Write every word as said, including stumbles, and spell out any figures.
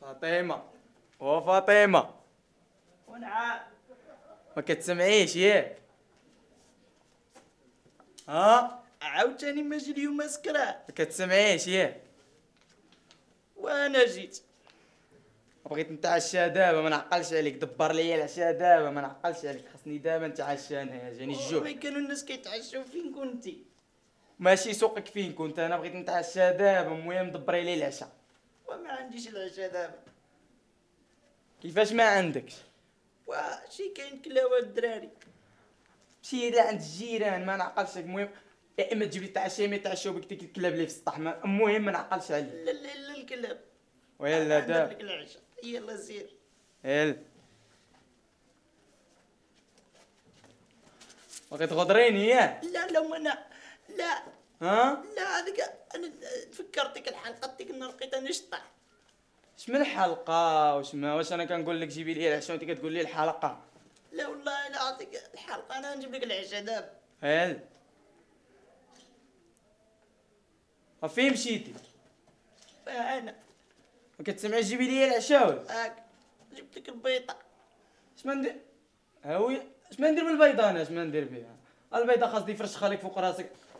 فاطمة وفاطمة ونعم ما كتسمعيش ياه؟ ها عاوتاني ماجي اليوم سكران ما كتسمعيش ياه؟ وانا جيت بغيت نتعشى دابا ما نعقلش عليك، دبر ليا العشاء دابا ما نعقلش عليك، خاصني دابا نتعشى انا جاني الجوع. وين كانوا الناس كيتعشاو فين كنتي؟ ماشي سوقك فين كنت، انا بغيت نتعشى دابا، المهم دبري لي العشاء. وما عنديش العشاء دابا. كيفاش ما عندكش؟ وا شي كاين كلاوه الدراري. مشي عند الجيران ما نعقلش عليك، المهم يا اما تجيب لي تعشى يا اما يتعشاو بك ديك الكلاب اللي في السطح، المهم ما نعقلش عليك. لا لا لا الكلاب. ويلا دابا. يلا زير يلا باغي تغدريني ياه؟ لا لا وانا لا ها؟ لا هذيك انا تفكرت ديك الحلقه ديك النهار لقيت انا شطح. اش من حلقه واش ما واش انا كنقول لك جيبي لي العشاء وانت كتقول لي الحلقه؟ لا والله الا عطيك الحلقه انا نجيب لك العشاء دابا. يلا فين مشيتي؟ انا كتسمعي جيبي لي العشاء ولا؟ هاك جبت لك البيضه. اش ما ندير؟ هاوي اش ما ندير بالبيضه انا اش ما ندير بها؟ البيضه خاص دي فرشخه لك فوق راسك